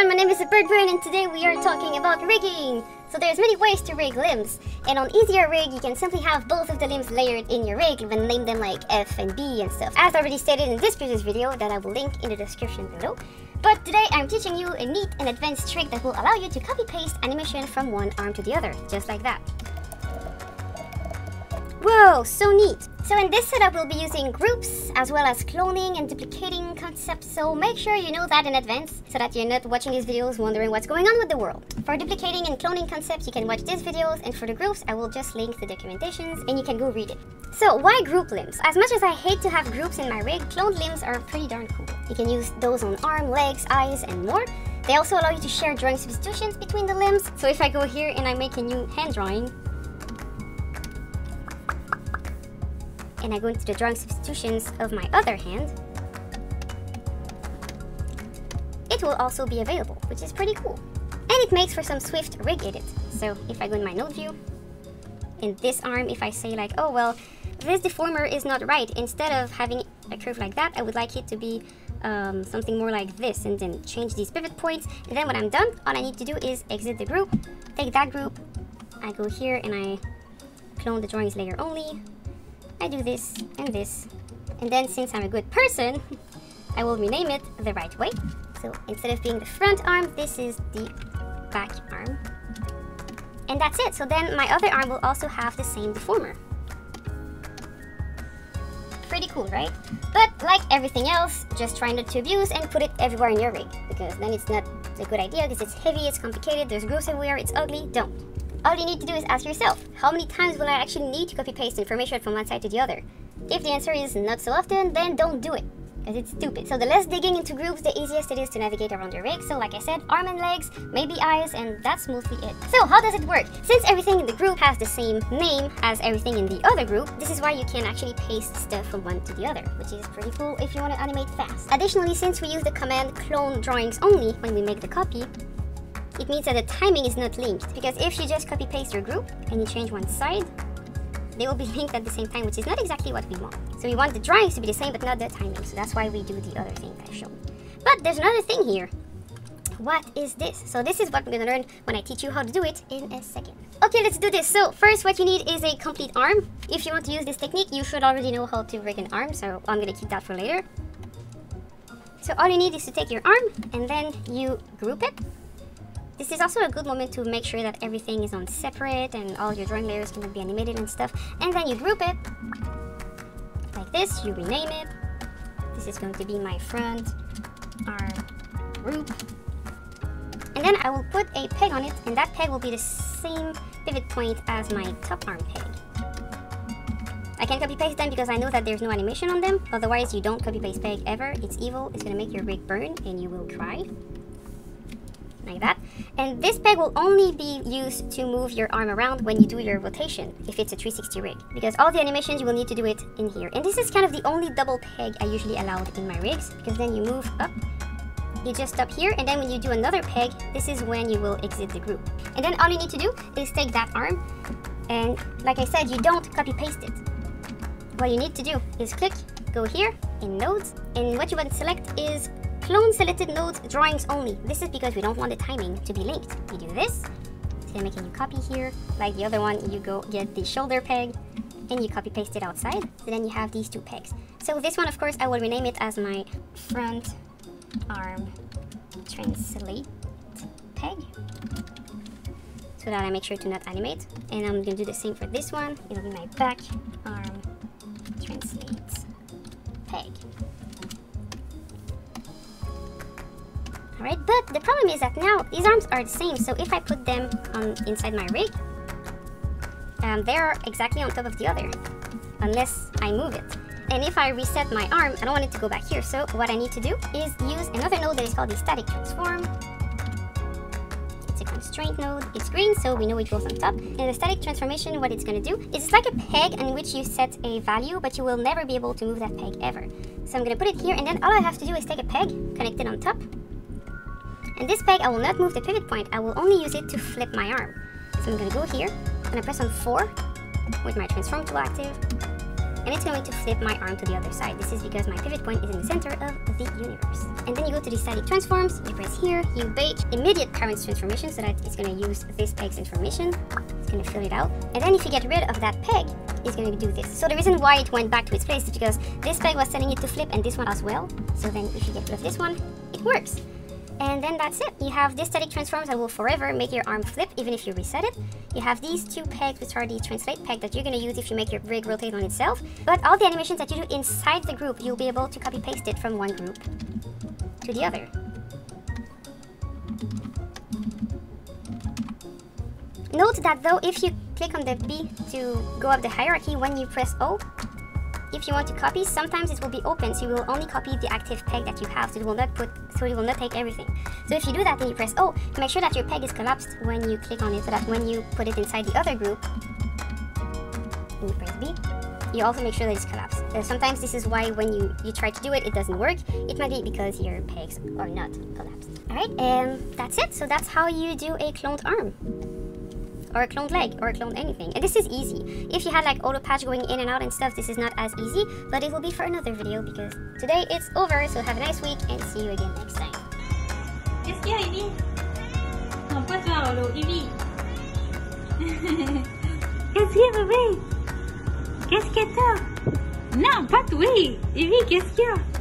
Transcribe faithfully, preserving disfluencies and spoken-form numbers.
everyone, my name is Birdbrain, and today we are talking about rigging! So there's many ways to rig limbs, and on easier rig you can simply have both of the limbs layered in your rig and name them like F and B and stuff, as already stated in this previous video that I will link in the description below. But today I'm teaching you a neat and advanced trick that will allow you to copy-paste animation from one arm to the other, just like that. Whoa, so neat! So in this setup we'll be using groups, as well as cloning and duplicating concepts, so make sure you know that in advance, so that you're not watching these videos wondering what's going on with the world. For duplicating and cloning concepts you can watch these videos, and for the groups I will just link the documentations and you can go read it. So why group limbs? As much as I hate to have groups in my rig, cloned limbs are pretty darn cool. You can use those on arm, legs, eyes and more. They also allow you to share drawing substitutions between the limbs, so if I go here and I make a new hand drawing, and I go into the drawing substitutions of my other hand, it will also be available, which is pretty cool. And it makes for some swift rig edit. So if I go in my node view, in this arm, if I say like, oh well, this deformer is not right, instead of having a curve like that, I would like it to be um, something more like this, and then change these pivot points. And then when I'm done, all I need to do is exit the group, take that group, I go here and I clone the drawings layer only, I do this and this, and then since I'm a good person, I will rename it the right way. So instead of being the front arm, this is the back arm. And that's it. So then my other arm will also have the same deformer. Pretty cool, right? But like everything else, just try not to abuse and put it everywhere in your rig, because then it's not a good idea, because it's heavy, it's complicated, there's grooves everywhere, it's ugly, don't. All you need to do is ask yourself, how many times will I actually need to copy-paste information from one side to the other? If the answer is not so often, then don't do it, because it's stupid. So the less digging into groups, the easiest it is to navigate around your rig. So like I said, arm and legs, maybe eyes, and that's mostly it. So how does it work? Since everything in the group has the same name as everything in the other group, this is why you can actually paste stuff from one to the other, which is pretty cool if you want to animate fast. Additionally, since we use the command clone drawings only when we make the copy, it means that the timing is not linked, because if you just copy paste your group and you change one side, they will be linked at the same time, which is not exactly what we want. So we want the drawings to be the same, but not the timing, so that's why we do the other thing that I've shown. But there's another thing here. What is this? So this is what we're gonna learn when I teach you how to do it in a second. Okay, let's do this. So first what you need is a complete arm. If you want to use this technique, you should already know how to rig an arm, so I'm gonna keep that for later. So all you need is to take your arm and then you group it. This is also a good moment to make sure that everything is on separate and all your drawing layers can be animated and stuff. And then you group it like this, you rename it. This is going to be my front arm group. And then I will put a peg on it, and that peg will be the same pivot point as my top arm peg. I can't copy paste them because I know that there's no animation on them. Otherwise you don't copy paste peg ever. It's evil, it's gonna make your rig burn and you will cry. Like that. And this peg will only be used to move your arm around when you do your rotation, if it's a three sixty rig, because all the animations you will need to do it in here. And this is kind of the only double peg I usually allowed in my rigs, because then you move up, you just stop here, and then when you do another peg, this is when you will exit the group. And then all you need to do is take that arm, and like I said, you don't copy paste it. What you need to do is click, go here in nodes, and what you want to select is clone selected nodes drawings only. This is because we don't want the timing to be linked. You do this, so make a new copy here. Like the other one, you go get the shoulder peg and you copy paste it outside. So then you have these two pegs. So this one, of course, I will rename it as my front arm translate peg, so that I make sure to not animate. And I'm gonna do the same for this one. It'll be my back arm translate peg. Alright, but the problem is that now these arms are the same, so if I put them on inside my rig, um, they are exactly on top of the other, unless I move it. And if I reset my arm, I don't want it to go back here, so what I need to do is use another node that is called the Static Transform. It's a constraint node, it's green, so we know it goes on top. And the Static Transformation, what it's going to do, is it's like a peg on which you set a value, but you will never be able to move that peg ever. So I'm going to put it here, and then all I have to do is take a peg, connect it on top. And this peg, I will not move the pivot point, I will only use it to flip my arm. So I'm gonna go here, and I press on four with my transform tool active, and it's going to flip my arm to the other side. This is because my pivot point is in the center of the universe. And then you go to the static transforms, you press here, you bake immediate parent transformation so that it's going to use this peg's information. It's going to fill it out. And then if you get rid of that peg, it's going to do this. So the reason why it went back to its place is because this peg was telling it to flip and this one as well. So then if you get rid of this one, it works. And then that's it. You have this static transforms that will forever make your arm flip even if you reset it. You have these two pegs, which are the translate peg that you're going to use if you make your rig rotate on itself. But all the animations that you do inside the group, you'll be able to copy paste it from one group to the other. Note that though, if you click on the B to go up the hierarchy, when you press O, if you want to copy, sometimes it will be open, so you will only copy the active peg that you have, so it will not put, so it will not take everything. So if you do that, then you press O to make sure that your peg is collapsed when you click on it, so that when you put it inside the other group, and you press B, you also make sure that it's collapsed. Uh, sometimes this is why when you, you try to do it, it doesn't work. It might be because your pegs are not collapsed. Alright, and um, that's it. So that's how you do a cloned arm, or a cloned leg, or a cloned anything. And this is easy. If you had like auto patch going in and out and stuff, this is not as easy, but it will be for another video because today it's over, so have a nice week and see you again next time. Qu'est-ce qu'il y a, Evie? Non, pas toi, Rolo, Evie. Qu'est-ce qu'il y a, bébé? Qu'est-ce que t'as? Non, pas toi, Evie, qu'est-ce qu'il y a?